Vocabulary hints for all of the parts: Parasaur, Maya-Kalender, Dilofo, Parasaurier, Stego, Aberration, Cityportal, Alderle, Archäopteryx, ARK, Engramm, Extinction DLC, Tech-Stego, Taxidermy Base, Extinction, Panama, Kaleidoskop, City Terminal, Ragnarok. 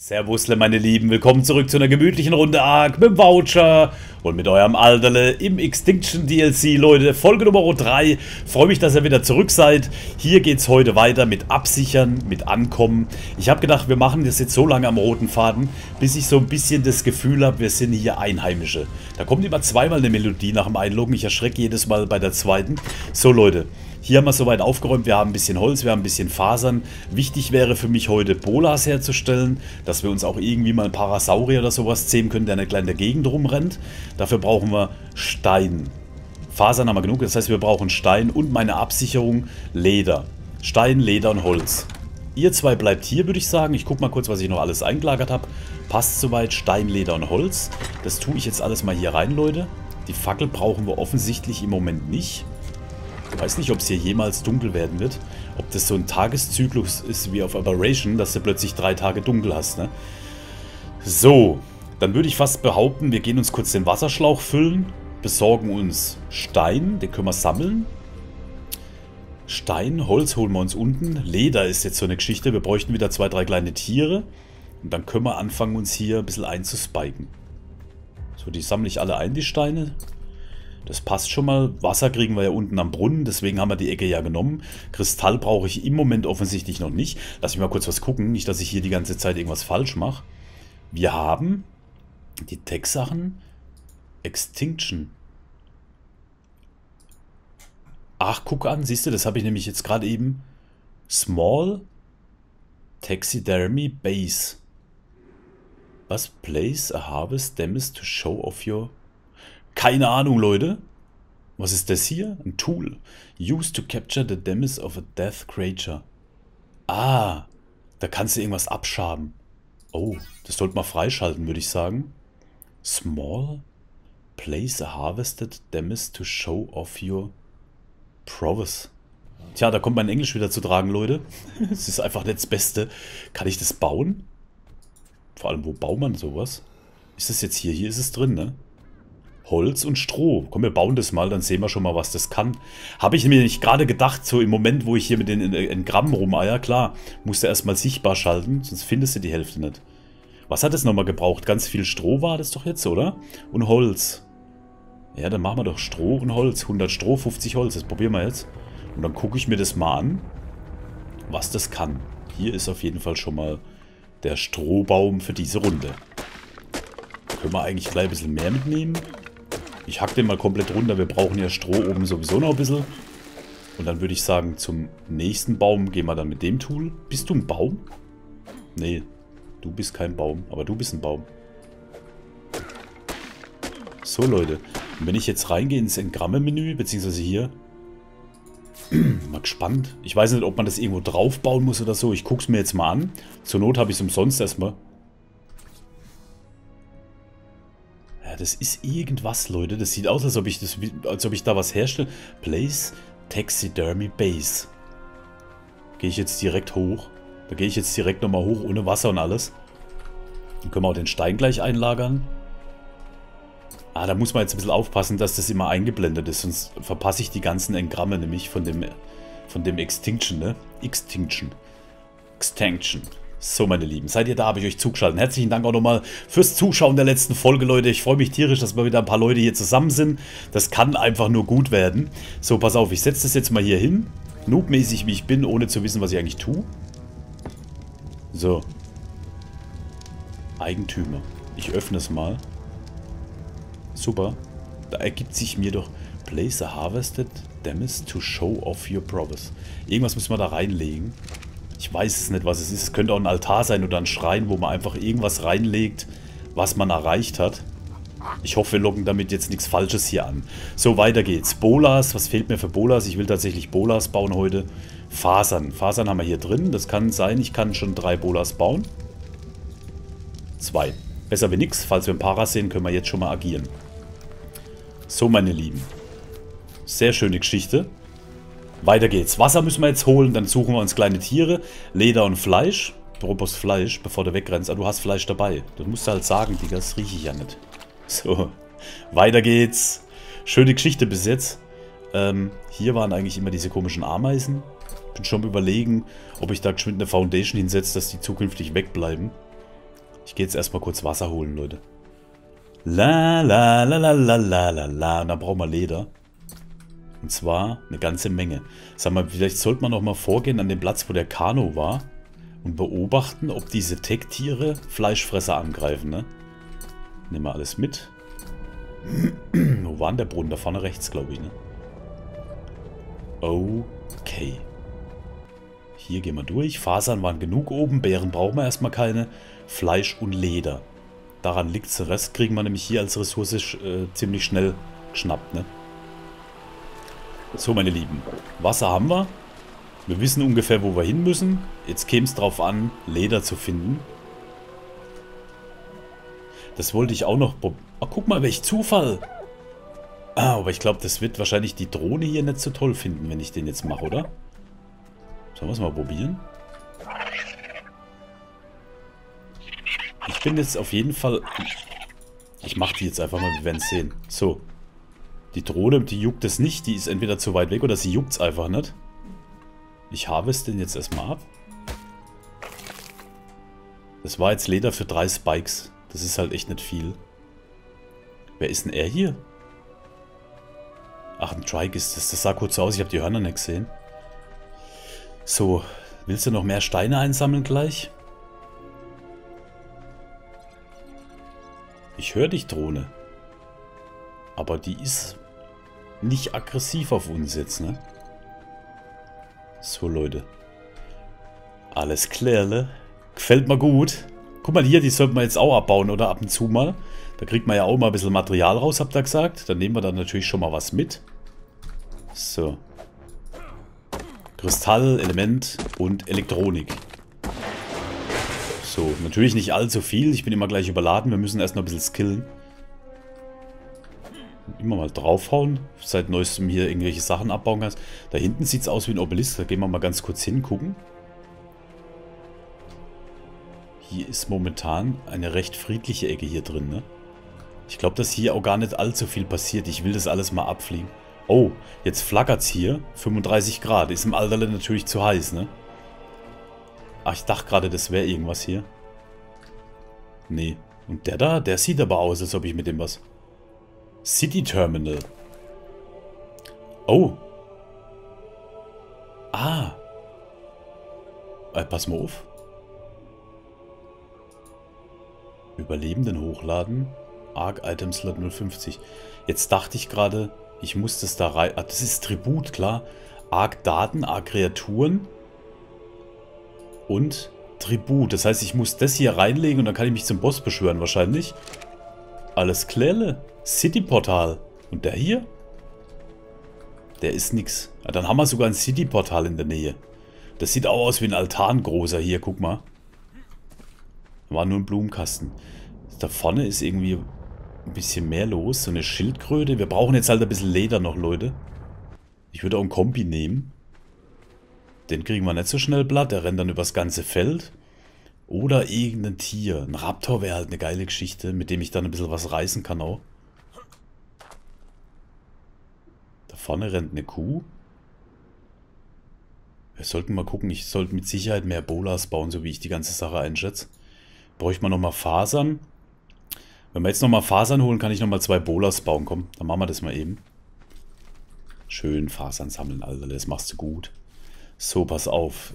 Servusle, meine Lieben, willkommen zurück zu einer gemütlichen Runde ARK mit dem Voucher und mit eurem Alderle im Extinction DLC, Leute, Folge Nummer 3. Freue mich, dass ihr wieder zurück seid. Hier geht's heute weiter mit Absichern, mit Ankommen. Ich habe gedacht, wir machen das jetzt so lange am roten Faden, bis ich so ein bisschen das Gefühl habe, wir sind hier Einheimische. Da kommt immer zweimal eine Melodie nach dem Einloggen. Ich erschrecke jedes Mal bei der zweiten. So, Leute. Hier haben wir soweit aufgeräumt, wir haben ein bisschen Holz, wir haben ein bisschen Fasern. Wichtig wäre für mich heute Bolas herzustellen, dass wir uns auch irgendwie mal einen Parasaurier oder sowas zähmen können, der nicht gleich in der Gegend rumrennt. Dafür brauchen wir Stein. Fasern haben wir genug, das heißt wir brauchen Stein und meine Absicherung Leder. Stein, Leder und Holz. Ihr zwei bleibt hier, würde ich sagen. Ich gucke mal kurz, was ich noch alles eingelagert habe. Passt soweit, Stein, Leder und Holz. Das tue ich jetzt alles mal hier rein, Leute. Die Fackel brauchen wir offensichtlich im Moment nicht. Ich weiß nicht, ob es hier jemals dunkel werden wird. Ob das so ein Tageszyklus ist wie auf Aberration, dass du plötzlich 3 Tage dunkel hast, ne? So, dann würde ich fast behaupten, wir gehen uns kurz den Wasserschlauch füllen, besorgen uns Stein, den können wir sammeln. Stein, Holz holen wir uns unten. Leder ist jetzt so eine Geschichte, wir bräuchten wieder 2, 3 kleine Tiere. Und dann können wir anfangen, uns hier ein bisschen einzuspiken. So, die sammle ich alle ein, die Steine. Das passt schon mal. Wasser kriegen wir ja unten am Brunnen, deswegen haben wir die Ecke ja genommen. Kristall brauche ich im Moment offensichtlich noch nicht. Lass mich mal kurz was gucken, nicht, dass ich hier die ganze Zeit irgendwas falsch mache. Wir haben die Tech-Sachen. Extinction. Ach, guck an, siehst du, das habe ich nämlich jetzt gerade eben. Small Taxidermy Base. Was? Place a harvest damage to show off your... Keine Ahnung, Leute. Was ist das hier? Ein Tool. Used to capture the damage of a death creature. Ah, da kannst du irgendwas abschaben. Oh, das sollte man freischalten, würde ich sagen. Small. Place a harvested damage to show off your prowess. Tja, da kommt mein Englisch wieder zu tragen, Leute. Es ist einfach nicht das Beste. Kann ich das bauen? Vor allem, wo baut man sowas? Ist das jetzt hier? Hier ist es drin, ne? Holz und Stroh. Komm, wir bauen das mal, dann sehen wir schon mal, was das kann. Habe ich mir nicht gerade gedacht, so im Moment, wo ich hier mit den Engrammen rumeier, klar, musst du erstmal sichtbar schalten, sonst findest du die Hälfte nicht. Was hat das nochmal gebraucht? Ganz viel Stroh war das doch jetzt, oder? Und Holz. Ja, dann machen wir doch Stroh und Holz. 100 Stroh, 50 Holz, das probieren wir jetzt. Und dann gucke ich mir das mal an, was das kann. Hier ist auf jeden Fall schon mal der Strohbaum für diese Runde. Können wir eigentlich gleich ein bisschen mehr mitnehmen? Ich hack den mal komplett runter. Wir brauchen ja Stroh oben sowieso noch ein bisschen. Und dann würde ich sagen, zum nächsten Baum gehen wir dann mit dem Tool. Bist du ein Baum? Nee, du bist kein Baum. Aber du bist ein Baum. So, Leute. Und wenn ich jetzt reingehe ins Engramme-Menü, beziehungsweise hier. Mal gespannt. Ich weiß nicht, ob man das irgendwo drauf bauen muss oder so. Ich gucke es mir jetzt mal an. Zur Not habe ich es umsonst erstmal. Das ist irgendwas, Leute. Das sieht aus, als ob ich da was herstelle. Place Taxidermy Base. Gehe ich jetzt direkt hoch. Da gehe ich jetzt direkt nochmal hoch, ohne Wasser und alles. Dann können wir auch den Stein gleich einlagern. Ah, da muss man jetzt ein bisschen aufpassen, dass das immer eingeblendet ist. Sonst verpasse ich die ganzen Engramme, nämlich von dem Extinction, ne? Extinction. So, meine Lieben, seid ihr da, habe ich euch zugeschaltet. Herzlichen Dank auch nochmal fürs Zuschauen der letzten Folge, Leute. Ich freue mich tierisch, dass wir wieder ein paar Leute hier zusammen sind. Das kann einfach nur gut werden. So, pass auf, ich setze das jetzt mal hier hin. Noobmäßig, wie ich bin, ohne zu wissen, was ich eigentlich tue. So. Eigentümer. Ich öffne es mal. Super. Da ergibt sich mir doch... Place a harvested damage to show off your prowess. Irgendwas müssen wir da reinlegen. Ich weiß es nicht, was es ist. Es könnte auch ein Altar sein oder ein Schrein, wo man einfach irgendwas reinlegt, was man erreicht hat. Ich hoffe, wir locken damit jetzt nichts Falsches hier an. So, weiter geht's. Bolas. Was fehlt mir für Bolas? Ich will tatsächlich Bolas bauen heute. Fasern. Fasern haben wir hier drin. Das kann sein. Ich kann schon 3 Bolas bauen. 2. Besser wie nichts. Falls wir ein Paras sehen, können wir jetzt schon mal agieren. So, meine Lieben. Sehr schöne Geschichte. Weiter geht's. Wasser müssen wir jetzt holen, dann suchen wir uns kleine Tiere. Leder und Fleisch. Apropos Fleisch, bevor du wegrennst. Ah, du hast Fleisch dabei. Das musst du halt sagen, Digga, das rieche ich ja nicht. So, weiter geht's. Schöne Geschichte bis jetzt. Hier waren eigentlich immer diese komischen Ameisen. Bin schon am Überlegen, ob ich da geschwind eine Foundation hinsetze, dass die zukünftig wegbleiben. Ich gehe jetzt erstmal kurz Wasser holen, Leute. La la la la la la la la. Und dann brauchen wir Leder. Und zwar eine ganze Menge. Sag mal, vielleicht sollte man nochmal vorgehen an den Platz, wo der Kano war. Und beobachten, ob diese Tech-Tiere Fleischfresser angreifen, ne? Nehmen wir alles mit. Wo war denn der Brunnen? Da vorne rechts, glaube ich, ne? Okay. Hier gehen wir durch. Fasern waren genug oben. Beeren brauchen wir erstmal keine. Fleisch und Leder. Daran liegt der Rest. Kriegen wir nämlich hier als Ressource ziemlich schnell geschnappt, ne? So, meine Lieben. Wasser haben wir. Wir wissen ungefähr, wo wir hin müssen. Jetzt käme es drauf an, Leder zu finden. Das wollte ich auch noch... Oh, guck mal, welch Zufall! Ah, aber ich glaube, das wird wahrscheinlich die Drohne hier nicht so toll finden, wenn ich den jetzt mache, oder? Sollen wir es mal probieren? Ich bin jetzt auf jeden Fall... Ich mache die jetzt einfach mal, wir werden es sehen. So. Die Drohne, die juckt es nicht. Die ist entweder zu weit weg oder sie juckt es einfach nicht. Ich harveste den jetzt erstmal ab. Das war jetzt Leder für 3 Spikes. Das ist halt echt nicht viel. Wer ist denn er hier? Ach, ein Trike ist das. Das sah kurz so aus. Ich habe die Hörner nicht gesehen. So, willst du noch mehr Steine einsammeln gleich? Ich höre dich, Drohne. Aber die ist nicht aggressiv auf uns jetzt, ne? So, Leute. Alles klar, ne? Gefällt mir gut. Guck mal hier, die sollten wir jetzt auch abbauen, oder? Ab und zu mal. Da kriegt man ja auch mal ein bisschen Material raus, habt ihr gesagt. Dann nehmen wir da natürlich schon mal was mit. So. Kristall, Element und Elektronik. So, natürlich nicht allzu viel. Ich bin immer gleich überladen. Wir müssen erst noch ein bisschen skillen. Immer mal draufhauen. Seit neuestem hier irgendwelche Sachen abbauen kannst. Da hinten sieht es aus wie ein Obelisk. Da gehen wir mal ganz kurz hingucken. Hier ist momentan eine recht friedliche Ecke hier drin, ne? Ich glaube, dass hier auch gar nicht allzu viel passiert. Ich will das alles mal abfliegen. Oh, jetzt flackert es hier. 35 Grad. Ist im Alterle natürlich zu heiß, ne? Ach, ich dachte gerade, das wäre irgendwas hier. Nee. Und der da, der sieht aber aus, als ob ich mit dem was... City Terminal. Oh. Ah. Pass mal auf. Überlebenden hochladen. ARK Item Slot 050. Jetzt dachte ich gerade, ich muss das da rein... Ah, das ist Tribut, klar. ARK Daten, ARK Kreaturen und Tribut. Das heißt, ich muss das hier reinlegen und dann kann ich mich zum Boss beschwören wahrscheinlich. Alles klärle. Cityportal. Und der hier? Der ist nix. Ja, dann haben wir sogar ein Cityportal in der Nähe. Das sieht auch aus wie ein Altangroßer hier, guck mal. War nur ein Blumenkasten. Da vorne ist irgendwie ein bisschen mehr los. So eine Schildkröte. Wir brauchen jetzt halt ein bisschen Leder noch, Leute. Ich würde auch einen Kombi nehmen. Den kriegen wir nicht so schnell platt. Der rennt dann übers ganze Feld. Oder irgendein Tier. Ein Raptor wäre halt eine geile Geschichte, mit dem ich dann ein bisschen was reißen kann auch. Da vorne rennt eine Kuh. Wir sollten mal gucken. Ich sollte mit Sicherheit mehr Bolas bauen, so wie ich die ganze Sache einschätze. Bräuchte man nochmal Fasern. Wenn wir jetzt nochmal Fasern holen, kann ich nochmal 2 Bolas bauen. Komm, dann machen wir das mal eben. Schön Fasern sammeln, Alter. Das machst du gut. So, pass auf.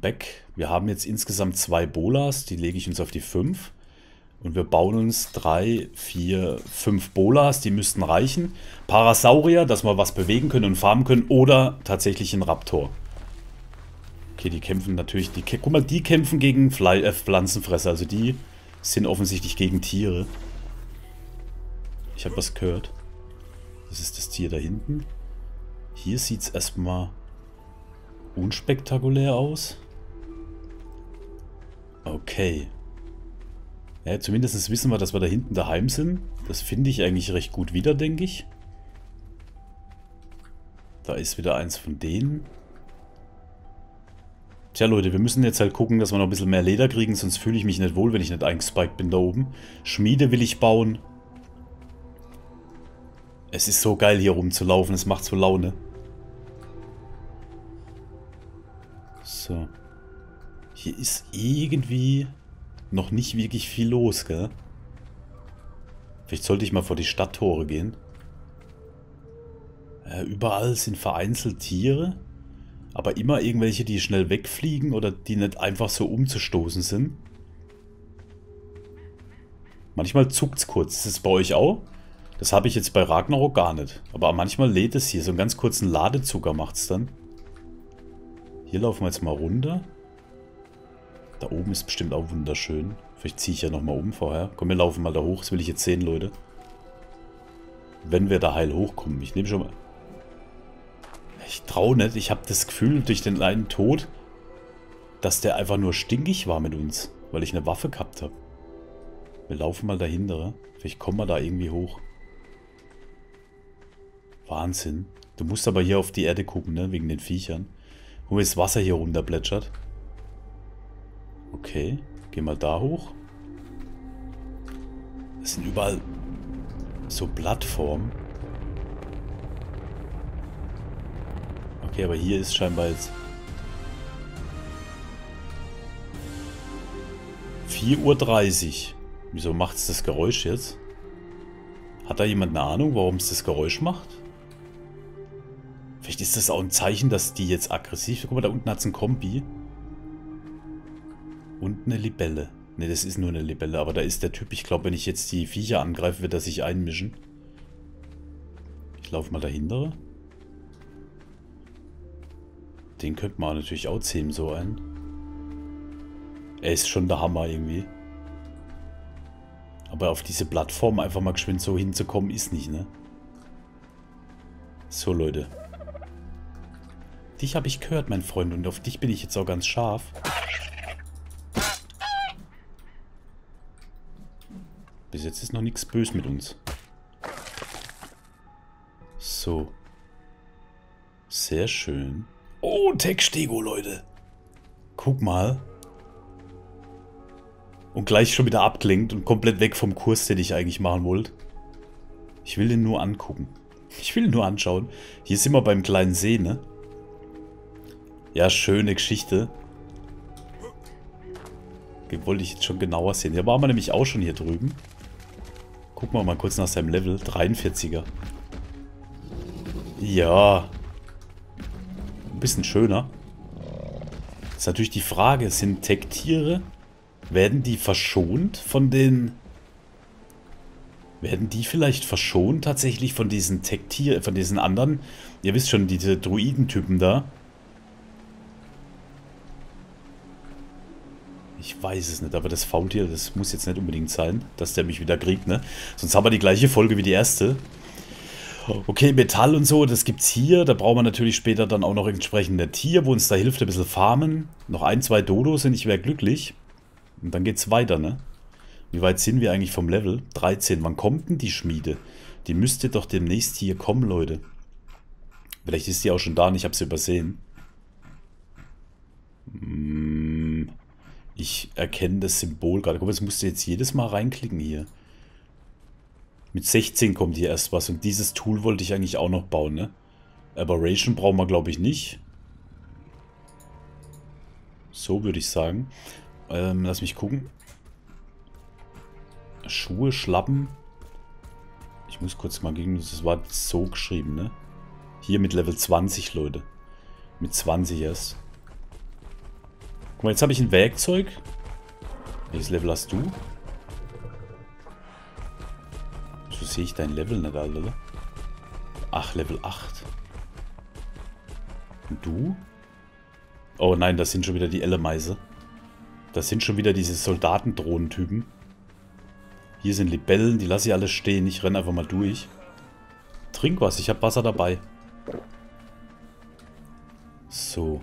Back. Wir haben jetzt insgesamt 2 Bolas. Die lege ich uns auf die 5. Und wir bauen uns 3, 4, 5 Bolas. Die müssten reichen. Parasaurier, dass wir was bewegen können und farmen können. Oder tatsächlich ein Raptor. Okay, die kämpfen natürlich... Guck mal, die kämpfen gegen Pflanzenfresser. Also die sind offensichtlich gegen Tiere. Ich habe was gehört. Das ist das Tier da hinten. Hier sieht es erstmal... unspektakulär aus. Okay. Ja, zumindest wissen wir, dass wir da hinten daheim sind. Das finde ich eigentlich recht gut wieder, denke ich. Da ist wieder eins von denen. Tja, Leute, wir müssen jetzt halt gucken, dass wir noch ein bisschen mehr Leder kriegen, sonst fühle ich mich nicht wohl, wenn ich nicht eingespiked bin da oben. Schmiede will ich bauen. Es ist so geil, hier rumzulaufen. Es macht so Laune. So. Hier ist irgendwie noch nicht wirklich viel los, gell? Vielleicht sollte ich mal vor die Stadttore gehen. Überall sind vereinzelt Tiere, aber immer irgendwelche, die schnell wegfliegen oder die nicht einfach so umzustoßen sind. Manchmal zuckt es kurz. Ist es bei euch auch? Das habe ich jetzt bei Ragnarok gar nicht. Aber manchmal lädt es hier. So einen ganz kurzen Ladezucker macht es dann. Hier laufen wir jetzt mal runter. Da oben ist bestimmt auch wunderschön. Vielleicht ziehe ich ja nochmal um vorher. Komm, wir laufen mal da hoch. Das will ich jetzt sehen, Leute. Wenn wir da heil hochkommen. Ich nehme schon mal... Ich traue nicht. Ich habe das Gefühl, durch den kleinen Tod, dass der einfach nur stinkig war mit uns. Weil ich eine Waffe gehabt habe. Wir laufen mal dahinter. Vielleicht kommen wir da irgendwie hoch. Wahnsinn. Du musst aber hier auf die Erde gucken, ne? Wegen den Viechern. Wo das Wasser hier runter plätschert. Okay. Gehen wir da hoch. Es sind überall so Plattformen. Okay, aber hier ist scheinbar jetzt 4:30 Uhr. Wieso macht es das Geräusch jetzt? Hat da jemand eine Ahnung, warum es das Geräusch macht? Vielleicht ist das auch ein Zeichen, dass die jetzt aggressiv sind. Guck mal, da unten hat es ein Kombi. Und eine Libelle. Ne, das ist nur eine Libelle, aber da ist der Typ. Ich glaube, wenn ich jetzt die Viecher angreife, wird er sich einmischen. Ich laufe mal dahinter. Den könnte man natürlich auch zähmen, so einen. Er ist schon der Hammer irgendwie. Aber auf diese Plattform einfach mal geschwind so hinzukommen, ist nicht, ne? So, Leute. Dich habe ich gehört, mein Freund. Und auf dich bin ich jetzt auch ganz scharf. Bis jetzt ist noch nichts böse mit uns. So. Sehr schön. Oh, Tech-Stego, Leute. Guck mal. Und gleich schon wieder abgelenkt und komplett weg vom Kurs, den ich eigentlich machen wollte. Ich will den nur angucken. Ich will ihn nur anschauen. Hier sind wir beim kleinen See, ne? Ja, schöne Geschichte. Den wollte ich jetzt schon genauer sehen. Der war aber nämlich auch schon hier drüben. Gucken wir mal kurz nach seinem Level. 43er. Ja. Ein bisschen schöner. Ist natürlich die Frage, sind Tech-Tiere... Werden die verschont von den... Werden die vielleicht verschont tatsächlich von diesen Tech-Tieren, von diesen anderen? Ihr wisst schon, diese Druidentypen da. Ich weiß es nicht, aber das Faultier, das muss jetzt nicht unbedingt sein, dass der mich wieder kriegt, ne? Sonst haben wir die gleiche Folge wie die erste. Okay, Metall und so, das gibt's hier. Da brauchen wir natürlich später dann auch noch entsprechende Tier, wo uns da hilft, ein bisschen farmen. Noch ein, zwei Dodos und ich wäre glücklich. Und dann geht's weiter, ne? Wie weit sind wir eigentlich vom Level? 13. Wann kommt denn die Schmiede? Die müsste doch demnächst hier kommen, Leute. Vielleicht ist die auch schon da und ich habe sie übersehen. Ich erkenne das Symbol gerade. Guck mal, das musst du jetzt jedes Mal reinklicken hier. Mit 16 kommt hier erst was. Und dieses Tool wollte ich eigentlich auch noch bauen, ne? Aberration brauchen wir, glaube ich, nicht. So würde ich sagen. Lass mich gucken. Schuhe, Schlappen. Ich muss kurz mal gegen... Das war so geschrieben, ne? Hier mit Level 20, Leute. Mit 20 erst. Guck mal, jetzt habe ich ein Werkzeug. Welches Level hast du? So sehe ich dein Level nicht, Alter. Ach, Level 8. Und du? Oh nein, das sind schon wieder die Ellemeise. Das sind schon wieder diese Soldatendrohnentypen. Hier sind Libellen, die lasse ich alle stehen. Ich renne einfach mal durch. Trink was, ich habe Wasser dabei. So.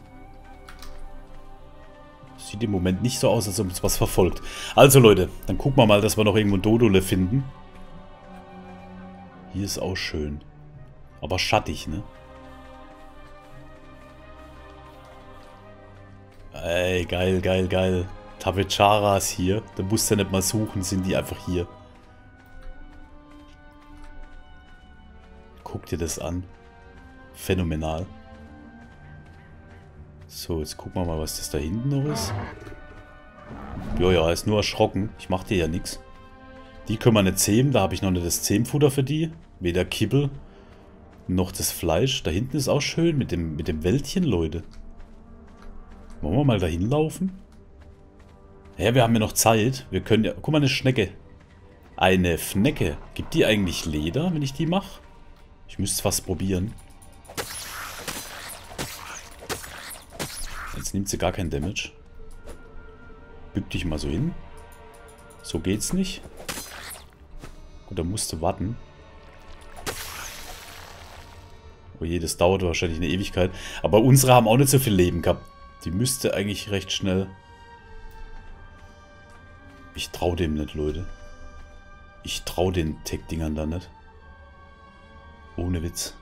Sieht im Moment nicht so aus, als ob uns was verfolgt. Also Leute, dann gucken wir mal, dass wir noch irgendwo ein Dodole finden. Hier ist auch schön. Aber schattig, ne? Ey, geil, geil, geil. Tavecharas hier. Da musst du ja nicht mal suchen, sind die einfach hier. Guck dir das an. Phänomenal. So, jetzt gucken wir mal, was das da hinten noch ist. Joja, ist nur erschrocken. Ich mache dir ja nichts. Die können wir nicht zähmen. Da habe ich noch nicht das Zähmfutter für die. Weder Kibbel noch das Fleisch. Da hinten ist auch schön mit dem Wäldchen, Leute. Wollen wir mal dahin laufen? Ja, wir haben ja noch Zeit. Wir können ja... Guck mal, eine Schnecke. Eine Fnecke. Gibt die eigentlich Leder, wenn ich die mache? Ich müsste es fast probieren. Jetzt nimmt sie gar keinen Damage. Bück dich mal so hin. So geht's nicht. Gut, da musst du warten. Oh je, das dauert wahrscheinlich eine Ewigkeit. Aber unsere haben auch nicht so viel Leben gehabt. Die müsste eigentlich recht schnell... Ich trau dem nicht, Leute. Ich trau den Tech-Dingern da nicht. Ohne Witz.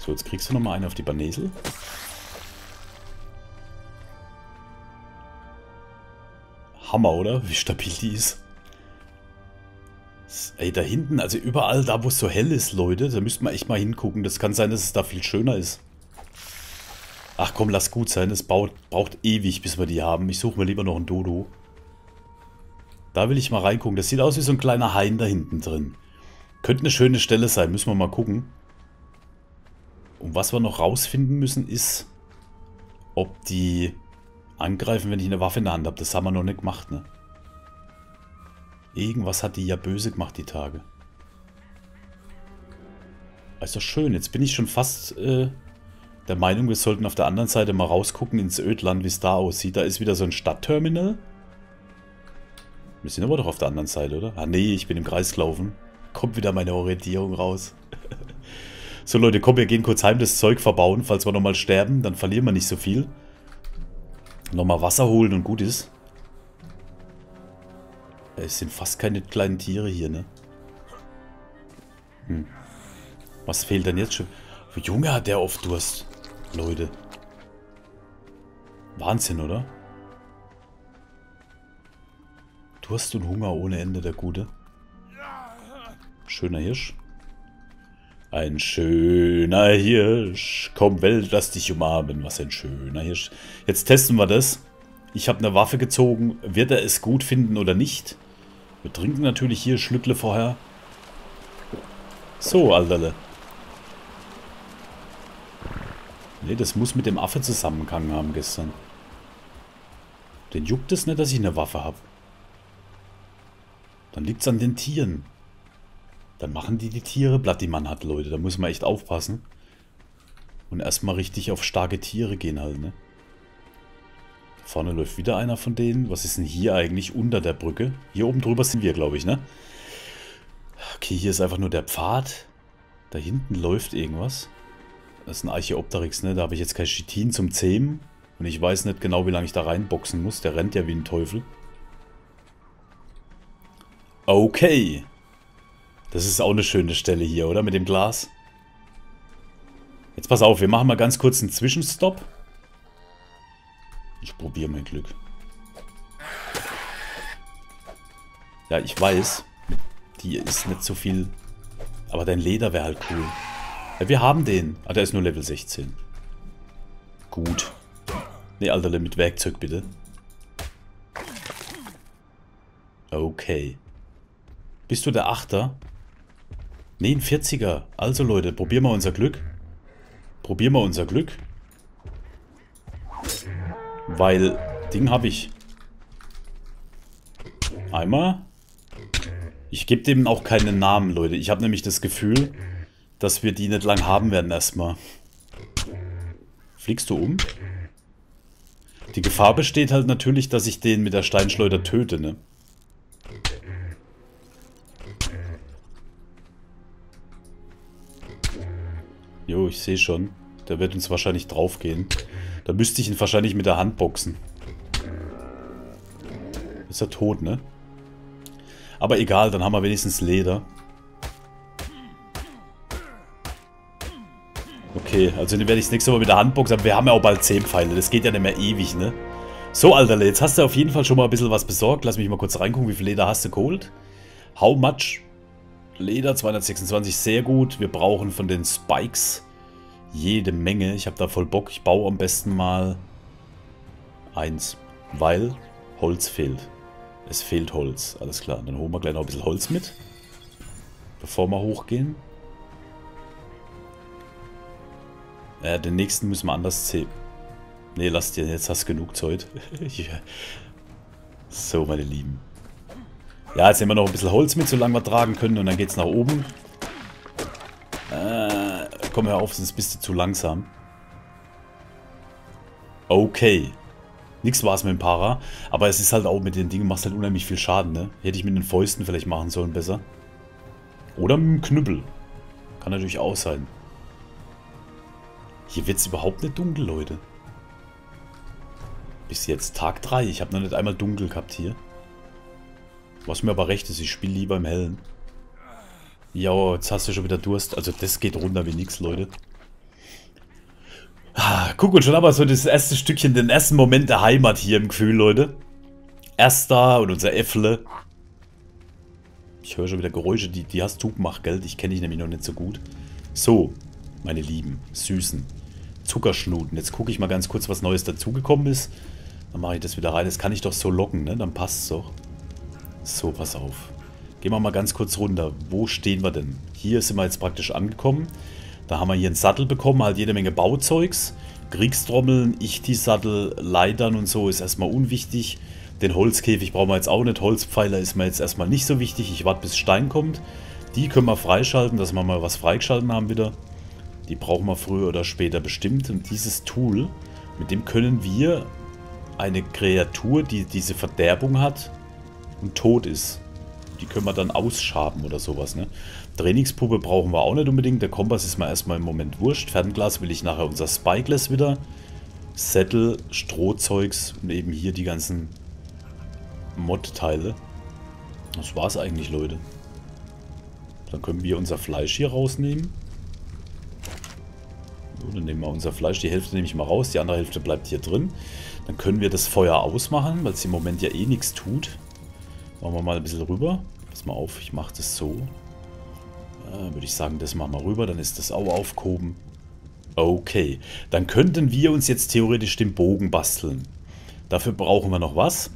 So, jetzt kriegst du nochmal einen auf die Banäsel. Hammer, oder? Wie stabil die ist. Ey, da hinten, also überall da, wo es so hell ist, Leute, da müsste man echt mal hingucken. Das kann sein, dass es da viel schöner ist. Ach komm, lass gut sein. Es braucht ewig, bis wir die haben. Ich suche mir lieber noch einen Dodo. Da will ich mal reingucken. Das sieht aus wie so ein kleiner Hain da hinten drin. Könnte eine schöne Stelle sein. Müssen wir mal gucken. Und was wir noch rausfinden müssen, ist, ob die angreifen, wenn ich eine Waffe in der Hand habe. Das haben wir noch nicht gemacht, ne? Irgendwas hat die ja böse gemacht, die Tage. Ist doch schön. Jetzt bin ich schon fast... der Meinung, wir sollten auf der anderen Seite mal rausgucken ins Ödland, wie es da aussieht. Da ist wieder so ein Stadtterminal. Wir sind aber doch auf der anderen Seite, oder? Ah nee, ich bin im Kreis gelaufen. Kommt wieder meine Orientierung raus. So Leute, komm, wir gehen kurz heim, das Zeug verbauen. Falls wir nochmal sterben, dann verlieren wir nicht so viel. Nochmal Wasser holen und gut ist. Es sind fast keine kleinen Tiere hier, ne? Hm. Was fehlt denn jetzt schon? Junge, hat der oft Durst. Leute. Wahnsinn, oder? Durst und Hunger ohne Ende, der Gute. Schöner Hirsch. Ein schöner Hirsch. Komm, Welt, lass dich umarmen. Was ein schöner Hirsch. Jetzt testen wir das. Ich habe eine Waffe gezogen. Wird er es gut finden oder nicht? Wir trinken natürlich hier Schlückle vorher. So, Alterle. Ne, das muss mit dem Affe zusammengehangen haben gestern. Den juckt es nicht, dass ich eine Waffe habe. Dann liegt es an den Tieren. Dann machen die Tiere platt, die man hat, Leute. Da muss man echt aufpassen. Und erstmal richtig auf starke Tiere gehen halt, ne? Vorne läuft wieder einer von denen. Was ist denn hier eigentlich unter der Brücke? Hier oben drüber sind wir, glaube ich, ne? Okay, hier ist einfach nur der Pfad. Da hinten läuft irgendwas. Das ist ein Archäopteryx, ne? Da habe ich jetzt kein Chitin zum Zähmen. Und ich weiß nicht genau, wie lange ich da reinboxen muss. Der rennt ja wie ein Teufel. Okay. Das ist auch eine schöne Stelle hier, oder? Mit dem Glas. Jetzt pass auf, wir machen mal ganz kurz einen Zwischenstopp. Ich probiere mein Glück. Ja, ich weiß. Die ist nicht so viel. Aber dein Leder wäre halt cool. Ja, wir haben den. Ah, der ist nur Level 16. Gut. Ne, Alter, mit Werkzeug bitte. Okay. Bist du der Achter? Ne, ein 40er. Also Leute, probieren wir unser Glück. Probieren wir unser Glück. Weil, Ding habe ich. Einmal. Ich gebe dem auch keinen Namen, Leute. Ich habe nämlich das Gefühl... dass wir die nicht lang haben werden erstmal. Fliegst du um? Die Gefahr besteht halt natürlich, dass ich den mit der Steinschleuder töte, ne? Jo, ich sehe schon. Der wird uns wahrscheinlich draufgehen. Da müsste ich ihn wahrscheinlich mit der Hand boxen. Ist er tot, ne? Aber egal, dann haben wir wenigstens Leder. Okay, also dann werde ich das nächste Mal mit der Handbox, aber wir haben ja auch bald 10 Pfeile, das geht ja nicht mehr ewig, ne? So, Alter, jetzt hast du auf jeden Fall schon mal ein bisschen was besorgt. Lass mich mal kurz reingucken, wie viel Leder hast du geholt? How much? Leder, 226, sehr gut. Wir brauchen von den Spikes jede Menge. Ich habe da voll Bock, ich baue am besten mal eins. weil Holz fehlt. Es fehlt Holz, alles klar. Dann holen wir gleich noch ein bisschen Holz mit, bevor wir hochgehen. Den nächsten müssen wir anders zählen. Ne, lass dir, jetzt hast du genug Zeug. Yeah. So, meine Lieben. Ja, jetzt nehmen wir noch ein bisschen Holz mit, solange wir tragen können. Und dann geht's nach oben. Komm, hör auf, sonst bist du zu langsam. Okay. Nix war's mit dem Para. Aber es ist halt auch mit den Dingen, machst halt unheimlich viel Schaden, ne? Hätte ich mit den Fäusten vielleicht machen sollen, besser. Oder mit dem Knüppel. Kann natürlich auch sein. Hier wird's überhaupt nicht dunkel, Leute. Bis jetzt Tag 3. Ich habe noch nicht einmal dunkel gehabt hier. Was mir aber recht ist, ich spiele lieber im Hellen. Ja, jetzt hast du schon wieder Durst. Also das geht runter wie nix, Leute. Guck uns schon aber so das erste Stückchen, den ersten Moment der Heimat hier im Gefühl, Leute. Erster und unser Äffle. Ich höre schon wieder Geräusche, die hast du gemacht, gell? Ich kenne dich nämlich noch nicht so gut. So, meine Lieben, Süßen. Zuckerschnuten. Jetzt gucke ich mal ganz kurz, was Neues dazugekommen ist. Dann mache ich das wieder rein. Das kann ich doch so locken, ne? Dann passt es doch. So, pass auf. Gehen wir mal ganz kurz runter. Wo stehen wir denn? Hier sind wir jetzt praktisch angekommen. Da haben wir hier einen Sattel bekommen, halt jede Menge Bauzeugs. Kriegstrommeln, Ichti-Sattel, Leitern und so ist erstmal unwichtig. Den Holzkäfig brauchen wir jetzt auch nicht. Holzpfeiler ist mir jetzt erstmal nicht so wichtig. Ich warte, bis Stein kommt. Die können wir freischalten, dass wir mal was freigeschalten haben wieder. Die brauchen wir früher oder später bestimmt. Und dieses Tool, mit dem können wir eine Kreatur, die diese Verderbung hat, und tot ist. Die können wir dann ausschaben oder sowas, ne? Trainingspuppe brauchen wir auch nicht unbedingt. Der Kompass ist mir erstmal im Moment wurscht. Fernglas will ich nachher unser Spikeless wieder. Sättel, Strohzeugs und eben hier die ganzen Mod-Teile. Das war's eigentlich, Leute. Dann können wir unser Fleisch hier rausnehmen. So, dann nehmen wir unser Fleisch. Die Hälfte nehme ich mal raus, die andere Hälfte bleibt hier drin. Dann können wir das Feuer ausmachen, weil es im Moment ja eh nichts tut. Machen wir mal ein bisschen rüber. Pass mal auf, ich mache das so. Würde ich sagen, das machen wir rüber. Dann ist das auch aufgehoben. Okay. Dann könnten wir uns jetzt theoretisch den Bogen basteln. Dafür brauchen wir noch was.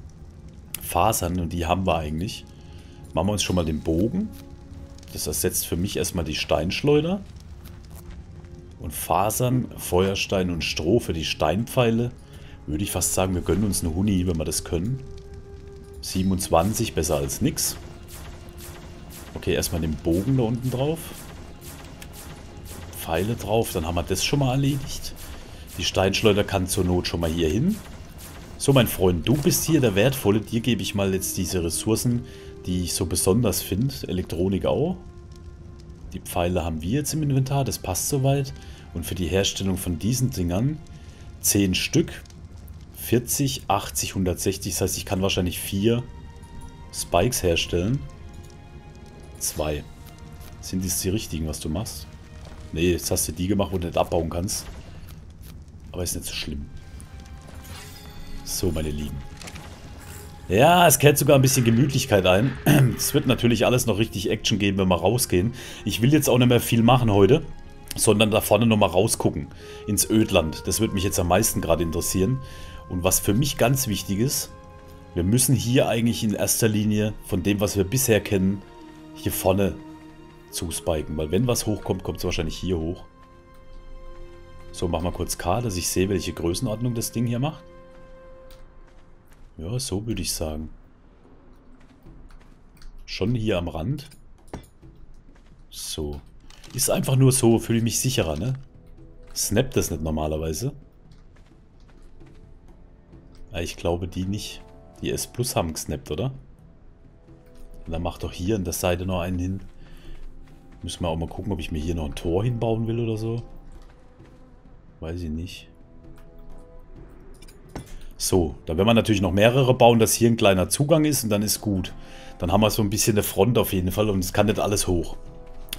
Fasern, und die haben wir eigentlich. Machen wir uns schon mal den Bogen. Das ersetzt für mich erstmal die Steinschleuder. Und Fasern, Feuerstein und Stroh für die Steinpfeile. Würde ich fast sagen, wir gönnen uns eine Huni, wenn wir das können. 27, besser als nix. Okay, erstmal den Bogen da unten drauf. Pfeile drauf, dann haben wir das schon mal erledigt. Die Steinschleuder kann zur Not schon mal hier hin. So, mein Freund, du bist hier der Wertvolle. Dir gebe ich mal jetzt diese Ressourcen, die ich so besonders finde. Elektronik auch. Die Pfeile haben wir jetzt im Inventar, das passt soweit. Und für die Herstellung von diesen Dingern 10 Stück. 40, 80, 160. Das heißt, ich kann wahrscheinlich 4 Spikes herstellen. 2. Sind das die richtigen, was du machst? Nee, jetzt hast du die gemacht, wo du nicht abbauen kannst. Aber ist nicht so schlimm. So, meine Lieben. Ja, es kehrt sogar ein bisschen Gemütlichkeit ein. Es wird natürlich alles noch richtig Action geben, wenn wir rausgehen. Ich will jetzt auch nicht mehr viel machen heute, sondern da vorne nochmal rausgucken. Ins Ödland. Das würde mich jetzt am meisten gerade interessieren. Und was für mich ganz wichtig ist, wir müssen hier eigentlich in erster Linie von dem, was wir bisher kennen, hier vorne zuspiken. Weil wenn was hochkommt, kommt es wahrscheinlich hier hoch. So, mach mal kurz K, dass ich sehe, welche Größenordnung das Ding hier macht. Ja, so würde ich sagen. Schon hier am Rand. So. Ist einfach nur so, fühle ich mich sicherer, ne? Snappt das nicht normalerweise. Ich glaube, die nicht. Die S Plus haben gesnappt, oder? Und dann mach doch hier an der Seite noch einen hin. Müssen wir auch mal gucken, ob ich mir hier noch ein Tor hinbauen will oder so. Weiß ich nicht. So, dann werden wir natürlich noch mehrere bauen, dass hier ein kleiner Zugang ist und dann ist gut. Dann haben wir so ein bisschen eine Front auf jeden Fall und es kann nicht alles hoch.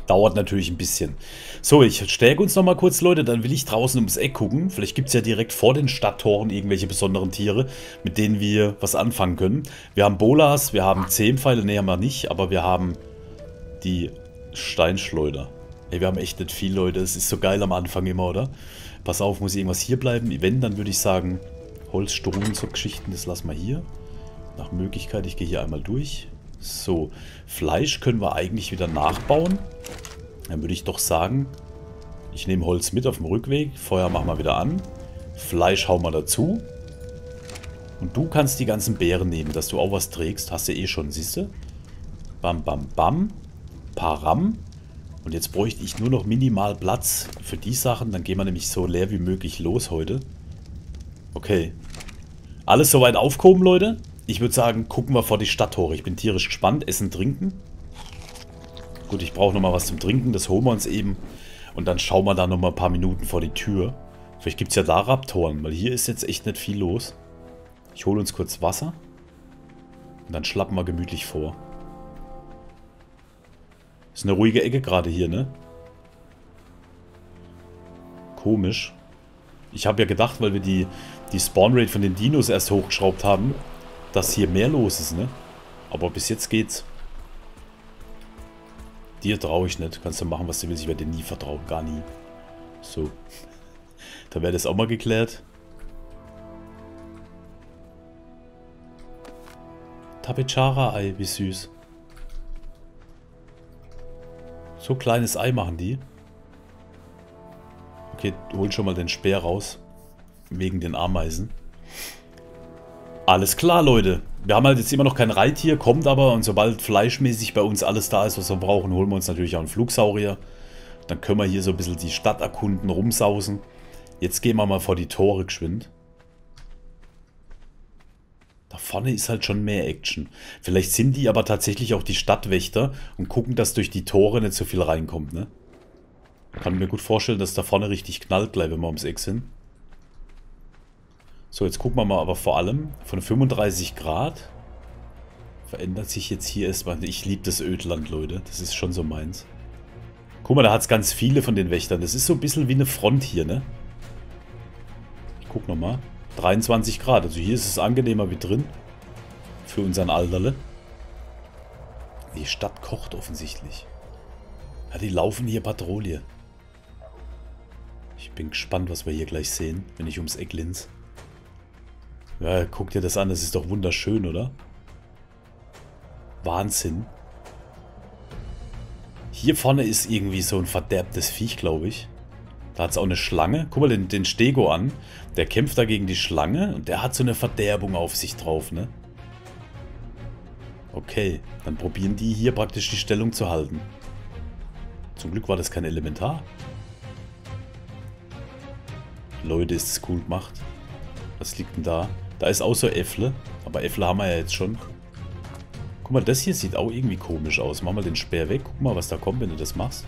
Dauert natürlich ein bisschen. So, ich stärke uns nochmal kurz, Leute. Dann will ich draußen ums Eck gucken. Vielleicht gibt es ja direkt vor den Stadttoren irgendwelche besonderen Tiere, mit denen wir was anfangen können. Wir haben Bolas, wir haben 10 Pfeile. Ne, haben wir nicht. Aber wir haben die Steinschleuder. Ey, wir haben echt nicht viel, Leute. Es ist so geil am Anfang immer, oder? Pass auf, muss irgendwas hier bleiben. Wenn, dann würde ich sagen, Holzstrohlen, so Geschichten, das lassen wir hier. Nach Möglichkeit, ich gehe hier einmal durch. So, Fleisch können wir eigentlich wieder nachbauen. Dann würde ich doch sagen, ich nehme Holz mit auf dem Rückweg. Feuer machen wir wieder an. Fleisch hauen wir dazu. Und du kannst die ganzen Beeren nehmen, dass du auch was trägst. Hast du eh schon, siehst du? Bam, bam, bam. Param. Und jetzt bräuchte ich nur noch minimal Platz für die Sachen. Dann gehen wir nämlich so leer wie möglich los heute. Okay. Alles soweit aufgehoben, Leute. Ich würde sagen, gucken wir vor die Stadttore. Ich bin tierisch gespannt. Essen, trinken. Gut, ich brauche nochmal was zum Trinken. Das holen wir uns eben. Und dann schauen wir da nochmal ein paar Minuten vor die Tür. Vielleicht gibt es ja da Raptoren, weil hier ist jetzt echt nicht viel los. Ich hole uns kurz Wasser. Und dann schlappen wir gemütlich vor. Ist eine ruhige Ecke gerade hier, ne? Komisch. Ich habe ja gedacht, weil wir die Spawnrate von den Dinos erst hochgeschraubt haben, dass hier mehr los ist, ne? Aber bis jetzt geht's. Dir traue ich nicht. Kannst du machen, was du willst. Ich werde dir nie vertrauen. Gar nie. So. Da wäre das auch mal geklärt. Tapechara-Ei. Wie süß. So kleines Ei machen die. Okay, hol schon mal den Speer raus. Wegen den Ameisen. Alles klar, Leute. Wir haben halt jetzt immer noch kein Reittier, kommt aber. Und sobald fleischmäßig bei uns alles da ist, was wir brauchen, holen wir uns natürlich auch einen Flugsaurier. Dann können wir hier so ein bisschen die Stadt erkunden, rumsausen. Jetzt gehen wir mal vor die Tore geschwind. Da vorne ist halt schon mehr Action. Vielleicht sind die aber tatsächlich auch die Stadtwächter und gucken, dass durch die Tore nicht so viel reinkommt, ne? Kann mir gut vorstellen, dass da vorne richtig knallt gleich, wenn wir ums Eck sind. So, jetzt gucken wir mal, aber vor allem von 35 Grad verändert sich jetzt hier erstmal. Ich liebe das Ödland, Leute. Das ist schon so meins. Guck mal, da hat es ganz viele von den Wächtern. Das ist so ein bisschen wie eine Front hier, ne? Ich guck nochmal. 23 Grad. Also hier ist es angenehmer wie drin. Für unseren Alterle. Die Stadt kocht offensichtlich. Ja, die laufen hier Patrouille. Ich bin gespannt, was wir hier gleich sehen, wenn ich ums Eck linse. Ja, guck dir das an, das ist doch wunderschön, oder? Wahnsinn. Hier vorne ist irgendwie so ein verderbtes Viech, glaube ich. Da hat es auch eine Schlange. Guck mal den Stego an. Der kämpft da gegen die Schlange und der hat so eine Verderbung auf sich drauf, ne? Okay, dann probieren die hier praktisch die Stellung zu halten. Zum Glück war das kein Elementar. Leute, ist es cool gemacht. Was liegt denn da? Da ist auch so Äffle. Aber Äffle haben wir ja jetzt schon. Guck mal, das hier sieht auch irgendwie komisch aus. Mach mal den Speer weg. Guck mal, was da kommt, wenn du das machst.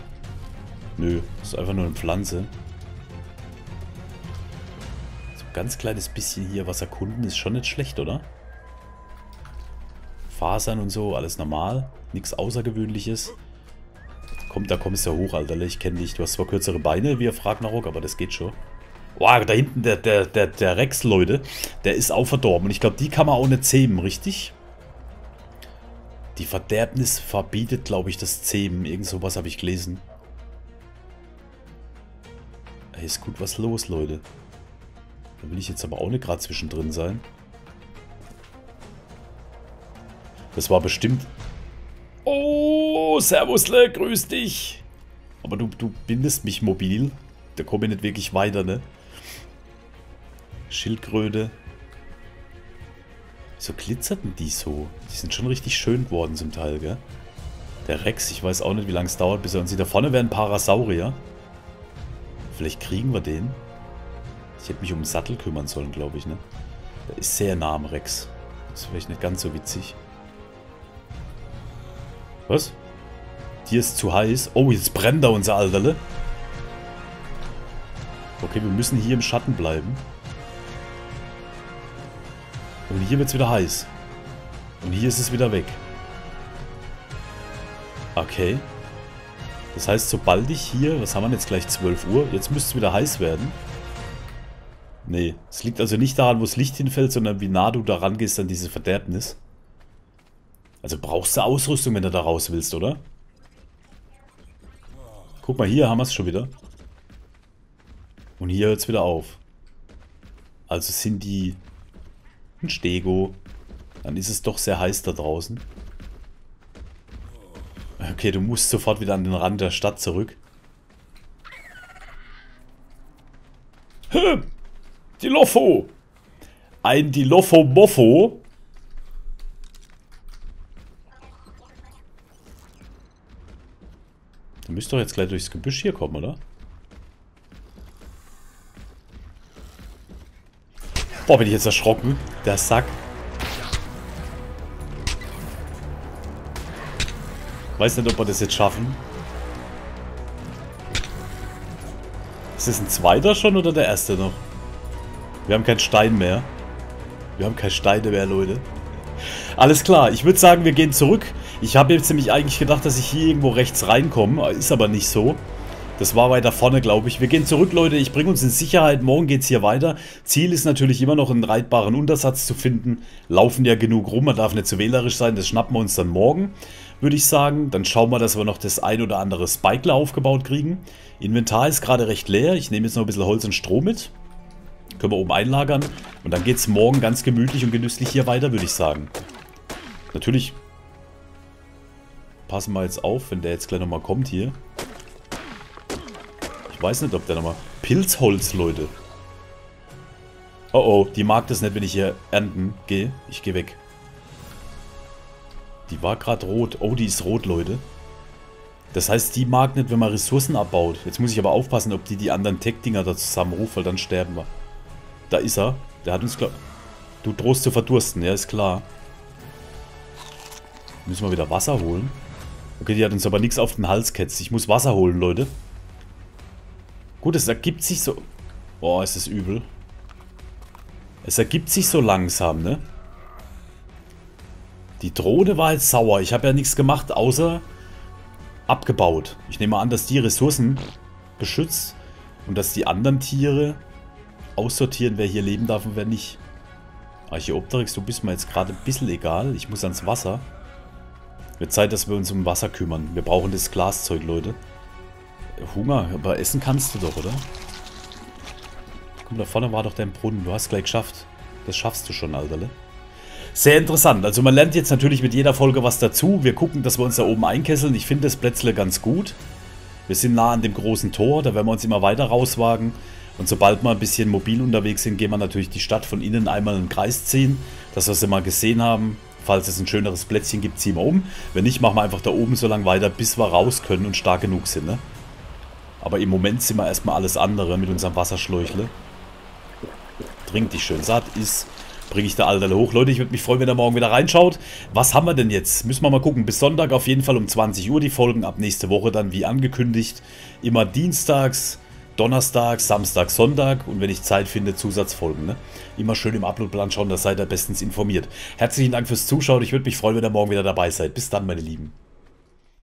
Nö, das ist einfach nur eine Pflanze. So ein ganz kleines bisschen hier was erkunden ist schon nicht schlecht, oder? Fasern und so, alles normal. Nichts Außergewöhnliches. Komm, da kommst du ja hoch, Alter. Ich kenne dich. Du hast zwar kürzere Beine wie auf Ragnarok, aber das geht schon. Wow, da hinten der Rex, Leute, der ist auch verdorben. Und ich glaube, die kann man auch nicht zähmen, richtig? Die Verderbnis verbietet, glaube ich, das Zähmen. Irgend sowas habe ich gelesen. Hey, ist gut was los, Leute. Da will ich jetzt aber auch nicht gerade zwischendrin sein. Das war bestimmt... Oh, Servusle, grüß dich. Aber du bindest mich mobil. Da komme ich nicht wirklich weiter, ne? Schildkröte. Wieso glitzerten die so? Die sind schon richtig schön geworden zum Teil, gell? Der Rex, ich weiß auch nicht, wie lange es dauert, bis er uns sieht. Da vorne wäre ein Parasaurier. Vielleicht kriegen wir den. Ich hätte mich um den Sattel kümmern sollen, glaube ich, ne? Der ist sehr nah am Rex. Das ist vielleicht nicht ganz so witzig. Was? Hier ist zu heiß. Oh, jetzt brennt da unser Alterle. Okay, wir müssen hier im Schatten bleiben. Und hier wird es wieder heiß. Und hier ist es wieder weg. Okay. Das heißt, sobald ich hier... Was haben wir jetzt gleich? 12 Uhr. Jetzt müsste es wieder heiß werden. Nee. Es liegt also nicht daran, wo das Licht hinfällt, sondern wie nah du da rangehst an diese Verderbnis. Also brauchst du Ausrüstung, wenn du da raus willst, oder? Guck mal, hier haben wir es schon wieder. Und hier hört es wieder auf. Also sind die ein Stego. Dann ist es doch sehr heiß da draußen. Okay, du musst sofort wieder an den Rand der Stadt zurück. Dilofo! Ein Dilofo-Moffo! Du müsst doch jetzt gleich durchs Gebüsch hier kommen, oder? Boah, bin ich jetzt erschrocken. Der Sack. Weiß nicht, ob wir das jetzt schaffen. Ist das ein zweiter schon oder der erste noch? Wir haben keinen Stein mehr. Wir haben keine Steine mehr, Leute. Alles klar, ich würde sagen, wir gehen zurück. Ich habe jetzt nämlich eigentlich gedacht, dass ich hier irgendwo rechts reinkomme. Ist aber nicht so. Das war weiter vorne, glaube ich. Wir gehen zurück, Leute. Ich bringe uns in Sicherheit. Morgen geht es hier weiter. Ziel ist natürlich immer noch, einen reitbaren Untersatz zu finden. Laufen ja genug rum. Man darf nicht zu wählerisch sein. Das schnappen wir uns dann morgen, würde ich sagen. Dann schauen wir, dass wir noch das ein oder andere Spikler aufgebaut kriegen. Inventar ist gerade recht leer. Ich nehme jetzt noch ein bisschen Holz und Stroh mit. Können wir oben einlagern. Und dann geht es morgen ganz gemütlich und genüsslich hier weiter, würde ich sagen. Natürlich passen wir jetzt auf, wenn der jetzt gleich nochmal kommt hier. Ich weiß nicht, ob der nochmal... Pilzholz, Leute. Oh oh, die mag das nicht, wenn ich hier ernten gehe. Ich gehe weg. Die war gerade rot. Oh, die ist rot, Leute. Das heißt, die mag nicht, wenn man Ressourcen abbaut. Jetzt muss ich aber aufpassen, ob die anderen Tech-Dinger da zusammenruft, weil dann sterben wir. Da ist er. Der hat uns klar... Du drohst zu verdursten, ja, ist klar. Müssen wir wieder Wasser holen. Okay, die hat uns aber nichts auf den Hals ketzt. Ich muss Wasser holen, Leute. Gut, es ergibt sich so... Boah, ist das übel. Es ergibt sich so langsam, ne? Die Drohne war jetzt sauer. Ich habe ja nichts gemacht, außer abgebaut. Ich nehme an, dass die Ressourcen beschützt und dass die anderen Tiere aussortieren, wer hier leben darf und wer nicht. Archäopteryx, du bist mir jetzt gerade ein bisschen egal. Ich muss ans Wasser. Wird Zeit, dass wir uns um Wasser kümmern. Wir brauchen das Glaszeug, Leute. Hunger, aber essen kannst du doch, oder? Komm, da vorne war doch dein Brunnen. Du hast gleich geschafft. Das schaffst du schon, Alterle. Sehr interessant. Also man lernt jetzt natürlich mit jeder Folge was dazu. Wir gucken, dass wir uns da oben einkesseln. Ich finde das Plätzle ganz gut. Wir sind nah an dem großen Tor. Da werden wir uns immer weiter rauswagen. Und sobald wir ein bisschen mobil unterwegs sind, gehen wir natürlich die Stadt von innen einmal im Kreis ziehen. Das, was wir mal gesehen haben. Falls es ein schöneres Plätzchen gibt, ziehen wir um. Wenn nicht, machen wir einfach da oben so lange weiter, bis wir raus können und stark genug sind, ne? Aber im Moment sind wir erstmal alles andere mit unserem Wasserschläuchle. Trink dich schön satt, iss, bringe ich der Alterle hoch. Leute, ich würde mich freuen, wenn ihr morgen wieder reinschaut. Was haben wir denn jetzt? Müssen wir mal gucken. Bis Sonntag auf jeden Fall um 20 Uhr die Folgen. Ab nächste Woche dann, wie angekündigt, immer dienstags, donnerstags, samstags, Sonntag. Und wenn ich Zeit finde, Zusatzfolgen. Ne? Immer schön im Uploadplan schauen, da seid ihr bestens informiert. Herzlichen Dank fürs Zuschauen. Ich würde mich freuen, wenn ihr morgen wieder dabei seid. Bis dann, meine Lieben.